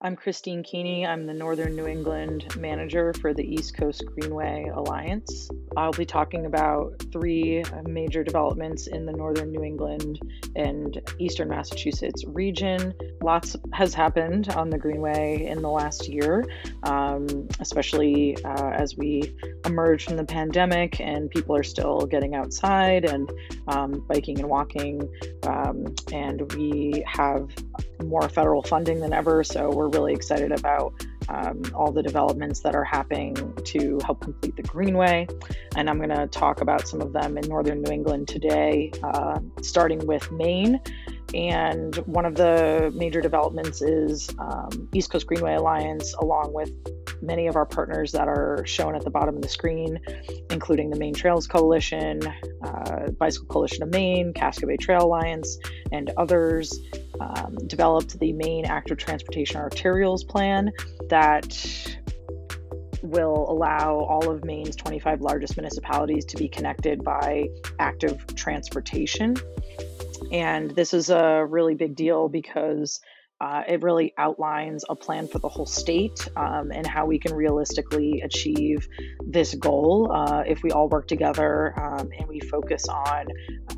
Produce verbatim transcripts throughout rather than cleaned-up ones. I'm Kristine Keeney. I'm the Northern New England manager for the East Coast Greenway Alliance. I'll be talking about three major developments in the Northern New England and Eastern Massachusetts region. Lots has happened on the Greenway in the last year, um, especially uh, as we emerge from the pandemic and people are still getting outside and um, biking and walking. Um, and we have more federal funding than ever, so we're really excited about um, all the developments that are happening to help complete the Greenway. And I'm going to talk about some of them in Northern New England today, uh, starting with Maine. And one of the major developments is um, East Coast Greenway Alliance, along with many of our partners that are shown at the bottom of the screen, including the Maine Trails Coalition, uh, Bicycle Coalition of Maine, Casco Bay Trail Alliance, and others, um, developed the Maine Active Transportation Arterials Plan that will allow all of Maine's twenty-five largest municipalities to be connected by active transportation. And this is a really big deal because Uh, it really outlines a plan for the whole state um, and how we can realistically achieve this goal uh, if we all work together um, and we focus on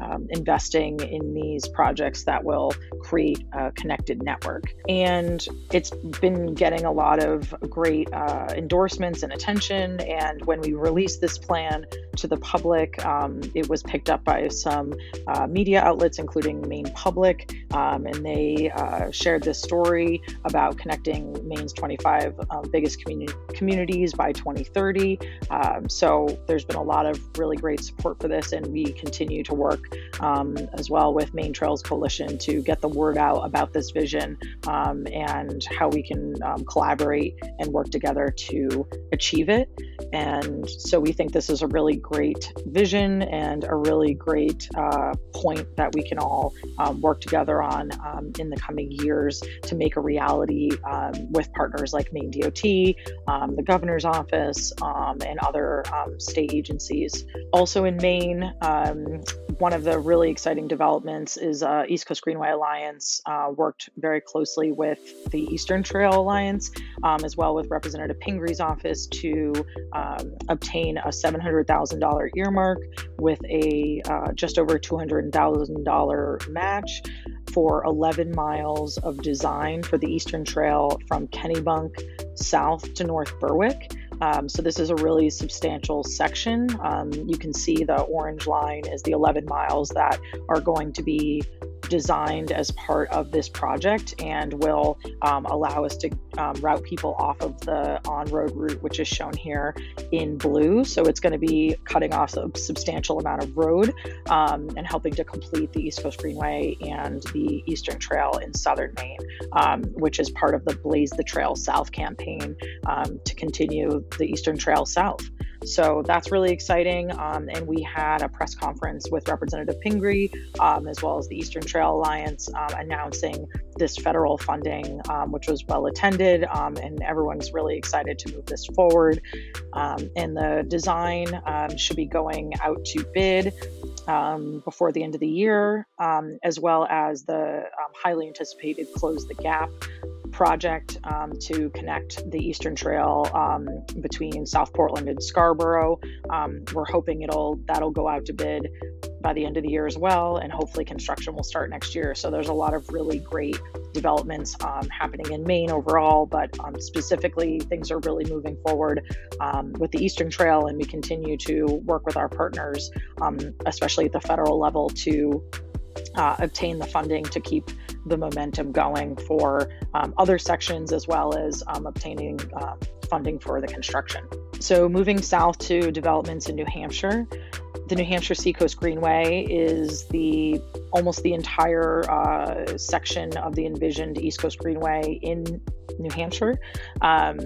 um, investing in these projects that will create a connected network. And it's been getting a lot of great uh, endorsements and attention. And when we released this plan to the public, um, it was picked up by some uh, media outlets, including Maine Public, um, and they uh, shared this This story about connecting Maine's twenty-five um, biggest communi communities by twenty thirty. Um, so there's been a lot of really great support for this, and we continue to work um, as well with Maine Trails Coalition to get the word out about this vision um, and how we can um, collaborate and work together to achieve it. And so we think this is a really great vision and a really great uh, point that we can all um, work together on um, in the coming years to make a reality um, with partners like Maine D O T, um, the governor's office, um, and other um, state agencies. Also in Maine, um, one of the really exciting developments is uh, East Coast Greenway Alliance uh, worked very closely with the Eastern Trail Alliance, um, as well with Representative Pingree's office to um, obtain a seven hundred thousand dollar earmark with a uh, just over two hundred thousand dollar match for eleven miles of design for the Eastern Trail from Kennebunk south to North Berwick. Um, so this is a really substantial section. Um, you can see the orange line is the eleven miles that are going to be designed as part of this project and will um, allow us to um, route people off of the on-road route, which is shown here in blue. So it's going to be cutting off a substantial amount of road um, and helping to complete the East Coast Greenway and the Eastern Trail in southern Maine, um, which is part of the Blaze the Trail South campaign um, to continue the Eastern Trail South. So that's really exciting. Um, and we had a press conference with Representative Pingree, um, as well as the Eastern Trail Alliance, um, announcing this federal funding, um, which was well attended. Um, and everyone's really excited to move this forward. Um, and the design um, should be going out to bid um, before the end of the year, um, as well as the um, highly anticipated Close the Gap project um, to connect the Eastern Trail um, between South Portland and Scarborough. Um, we're hoping it'll that'll go out to bid by the end of the year as well, and hopefully construction will start next year. So there's a lot of really great developments um, happening in Maine overall, but um, specifically things are really moving forward um, with the Eastern Trail, and we continue to work with our partners, um, especially at the federal level, to uh, obtain the funding to keep the momentum going for um, other sections, as well as um, obtaining uh, funding for the construction. So moving south to developments in New Hampshire, the New Hampshire Seacoast Greenway is the almost the entire uh, section of the envisioned East Coast Greenway in New Hampshire. Um,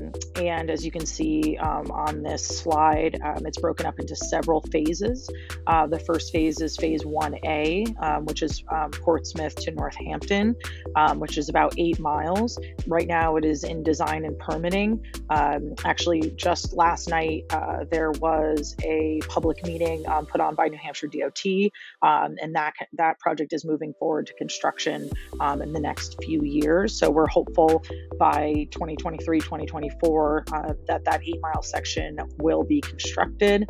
and as you can see um, on this slide, um, it's broken up into several phases. Uh, the first phase is phase one A, um, which is um, Portsmouth to Northampton, um, which is about eight miles. Right now it is in design and permitting. Um, actually, just last night, uh, there was a public meeting um, put on by New Hampshire D O T, um, and that, that project is moving forward to construction um, in the next few years. So we're hopeful by by twenty twenty-three, twenty twenty-four, uh, that that eight mile section will be constructed.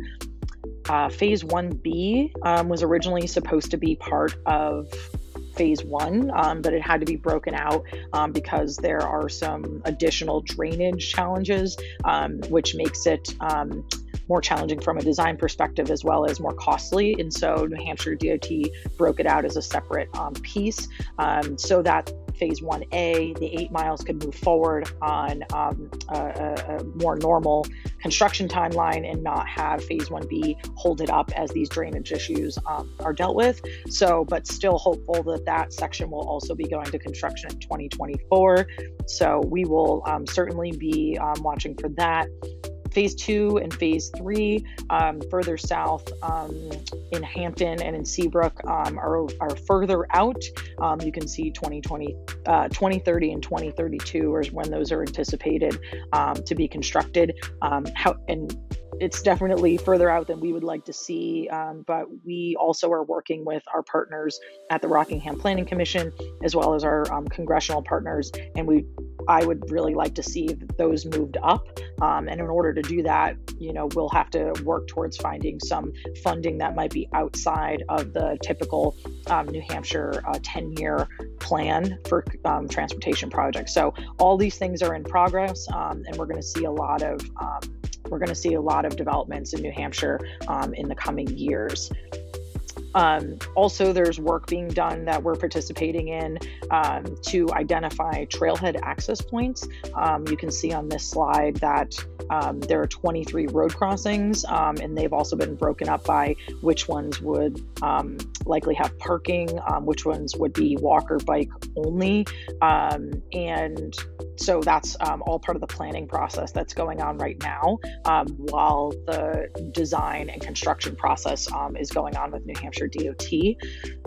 Uh, phase one B um, was originally supposed to be part of phase one, um, but it had to be broken out um, because there are some additional drainage challenges, um, which makes it um, more challenging from a design perspective as well as more costly. And so New Hampshire D O T broke it out as a separate um, piece um, so that phase one A, the eight miles could move forward on um, a, a more normal construction timeline and not have phase one B hold it up as these drainage issues um, are dealt with. So, but still hopeful that that section will also be going to construction in twenty twenty-four. So we will um, certainly be um, watching for that. Phase two and phase three, um, further south um, in Hampton and in Seabrook, um, are, are further out. Um, you can see twenty twenty, uh, twenty thirty and twenty thirty-two is when those are anticipated um, to be constructed. Um, how, and it's definitely further out than we would like to see, um, but we also are working with our partners at the Rockingham Planning Commission, as well as our um, congressional partners, and we I would really like to see those moved up. Um, and in order to do that, you know, we'll have to work towards finding some funding that might be outside of the typical um, New Hampshire uh, ten-year plan for um, transportation projects. So all these things are in progress, um, and we're going to see a lot of um, we're going to see a lot of developments in New Hampshire um, in the coming years. Um, also, there's work being done that we're participating in um, to identify trailhead access points. Um, you can see on this slide that um, there are twenty-three road crossings, um, and they've also been broken up by which ones would um, likely have parking, um, which ones would be walk or bike only. Um, and so that's um, all part of the planning process that's going on right now, um, while the design and construction process um, is going on with New Hampshire D O T.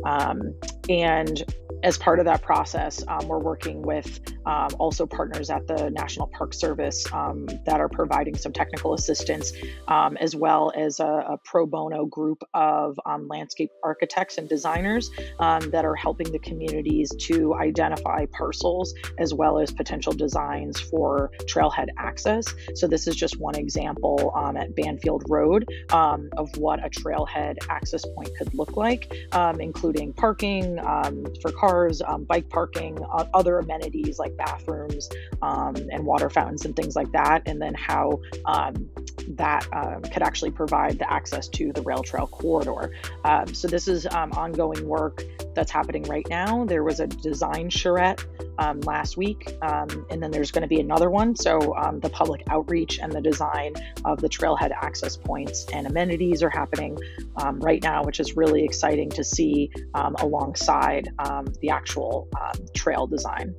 Um, and as part of that process, um, we're working with um, also partners at the National Park Service um, that are providing some technical assistance, um, as well as a, a pro bono group of um, landscape architects and designers um, that are helping the communities to identify parcels as well as potential designs for trailhead access. So this is just one example um, at Banfield Road um, of what a trailhead access point could look like, um, including parking um, for cars, um, bike parking, uh, other amenities like bathrooms um, and water fountains and things like that, and then how um, that uh, could actually provide the access to the rail trail corridor. Uh, so this is um, ongoing work that's happening right now. There was a design charrette um, last week, um, and then there's going to be another one. So um, the public outreach and the design of the trailhead access points and amenities are happening um, right now, which is really exciting to see um, alongside um, the actual um, trail design.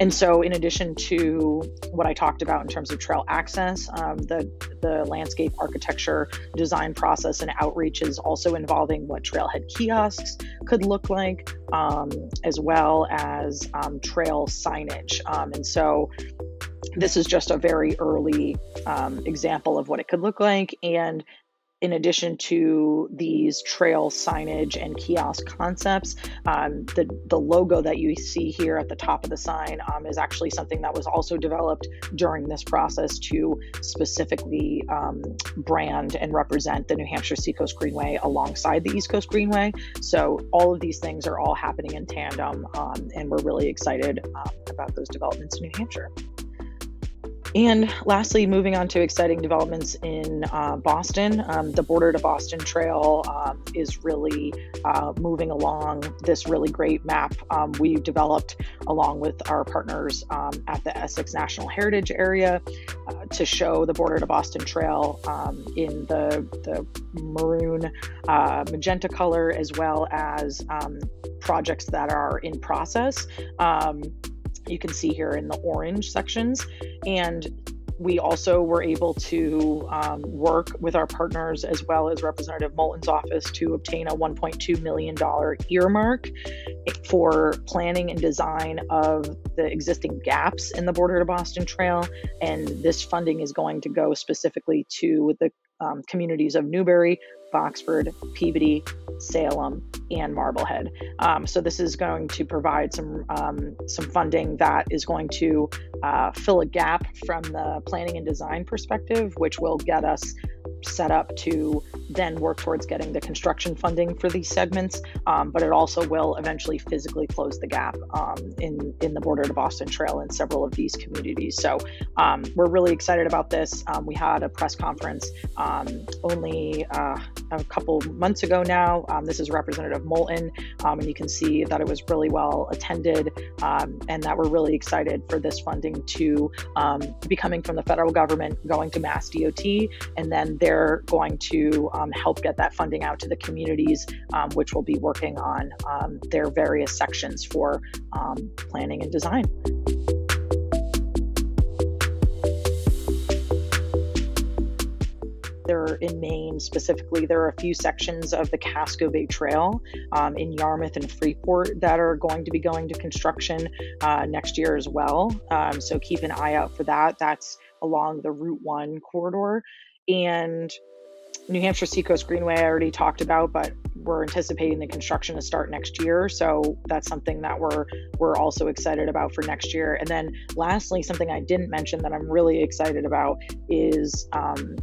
And so in addition to what I talked about in terms of trail access, um, the, the landscape architecture design process and outreach is also involving what trailhead kiosks could look like, um, as well as um, trail signage. Um, and so this is just a very early um, example of what it could look like. And in addition to these trail signage and kiosk concepts, um, the, the logo that you see here at the top of the sign um, is actually something that was also developed during this process to specifically um, brand and represent the New Hampshire Seacoast Greenway alongside the East Coast Greenway. So all of these things are all happening in tandem, um, and we're really excited uh, about those developments in New Hampshire. And lastly, moving on to exciting developments in uh, Boston, um, the Border to Boston Trail um, is really uh, moving along. This really great map um, we developed along with our partners um, at the Essex National Heritage Area uh, to show the Border to Boston Trail um, in the, the maroon uh, magenta color, as well as um, projects that are in process. Um, You can see here in the orange sections. And we also were able to um, work with our partners as well as Representative Moulton's office to obtain a one point two million dollars earmark for planning and design of the existing gaps in the Border to Boston Trail. And this funding is going to go specifically to the um, communities of Newbury, Boxford, Peabody, Salem, and Marblehead. Um, so this is going to provide some um, some funding that is going to uh, fill a gap from the planning and design perspective, which will get us set up to then work towards getting the construction funding for these segments. Um, but it also will eventually physically close the gap um, in, in the Border to Boston Trail in several of these communities. So um, we're really excited about this. Um, we had a press conference um, only uh, a couple months ago now. Um, this is Representative Moulton, um, and you can see that it was really well attended um, and that we're really excited for this funding to um, be coming from the federal government, going to Mass D O T, and then their They're going to um, help get that funding out to the communities, um, which will be working on um, their various sections for um, planning and design. There in Maine specifically, there are a few sections of the Casco Bay Trail um, in Yarmouth and Freeport that are going to be going to construction uh, next year as well. Um, so keep an eye out for that. That's along the Route one corridor. And New Hampshire Seacoast Greenway, I already talked about, but we're anticipating the construction to start next year. So that's something that we're we're also excited about for next year. And then lastly, something I didn't mention that I'm really excited about is um,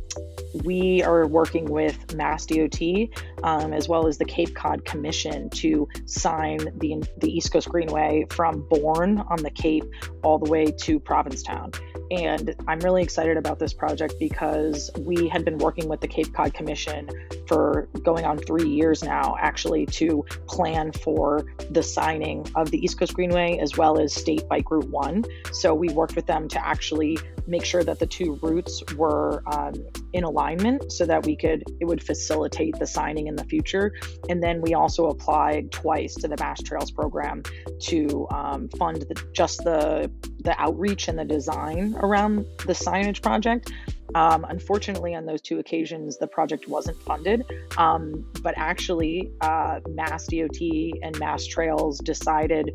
we are working with Mass D O T um, as well as the Cape Cod Commission to sign the, the East Coast Greenway from Bourne on the Cape all the way to Provincetown. And I'm really excited about this project because we had been working with the Cape Cod Commission for going on three years now, actually, to plan for the signing of the East Coast Greenway as well as State Bike Route one. So we worked with them to actually make sure that the two routes were um, in alignment so that we could, it would facilitate the signing in the future. And then we also applied twice to the Mass Trails program to um, fund the, just the, the outreach and the design around the signage project. Um, unfortunately, on those two occasions, the project wasn't funded, um, but actually uh, Mass D O T and Mass Trails decided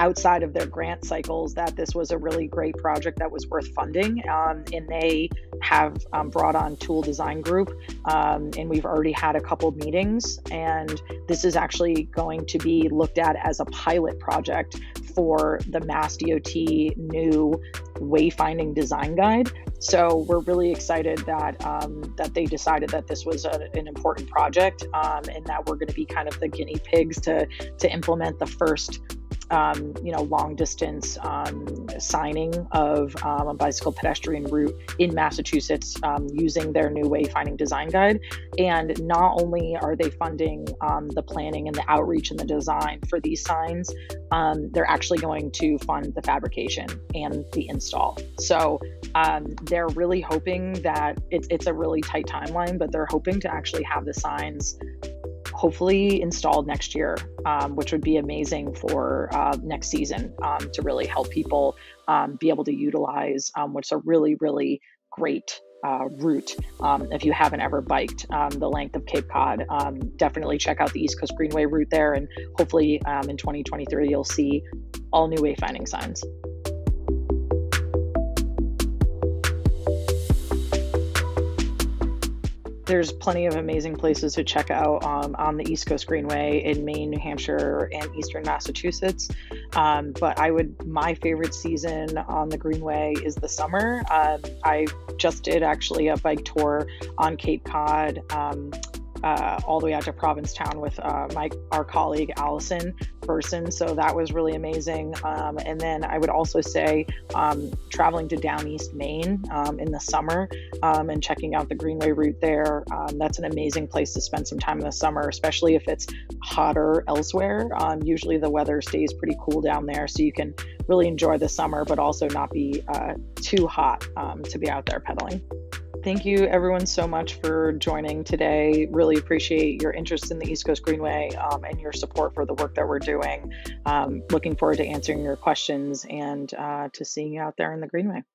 outside of their grant cycles that this was a really great project that was worth funding. Um, and they have um, brought on Tool Design Group, um, and we've already had a couple meetings. And this is actually going to be looked at as a pilot project for the Mass D O T new wayfinding design guide. So we're really excited that um, that they decided that this was a, an important project um, and that we're going to be kind of the guinea pigs to to implement the first Um, you know, long distance um, signing of um, a bicycle pedestrian route in Massachusetts um, using their new wayfinding design guide. And not only are they funding um, the planning and the outreach and the design for these signs, um, they're actually going to fund the fabrication and the install. So um, they're really hoping that it, it's a really tight timeline, but they're hoping to actually have the signs hopefully installed next year, um, which would be amazing for uh, next season um, to really help people um, be able to utilize um, what's a really, really great uh, route. Um, if you haven't ever biked um, the length of Cape Cod, um, definitely check out the East Coast Greenway route there. And hopefully um, in twenty twenty-three, you'll see all new wayfinding signs. There's plenty of amazing places to check out um, on the East Coast Greenway in Maine, New Hampshire, and Eastern Massachusetts. Um, but I would, my favorite season on the Greenway is the summer. Um, I just did actually a bike tour on Cape Cod um, uh, all the way out to Provincetown with uh, my our colleague Allison Burson. So that was really amazing. Um, and then I would also say um, traveling to down east Maine um, in the summer um, and checking out the Greenway route there. Um, that's an amazing place to spend some time in the summer, especially if it's hotter elsewhere. Um, usually the weather stays pretty cool down there, so you can really enjoy the summer, but also not be uh, too hot um, to be out there pedaling. Thank you everyone so much for joining today. Really appreciate your interest in the East Coast Greenway um, and your support for the work that we're doing. Um, looking forward to answering your questions and uh, to seeing you out there in the Greenway.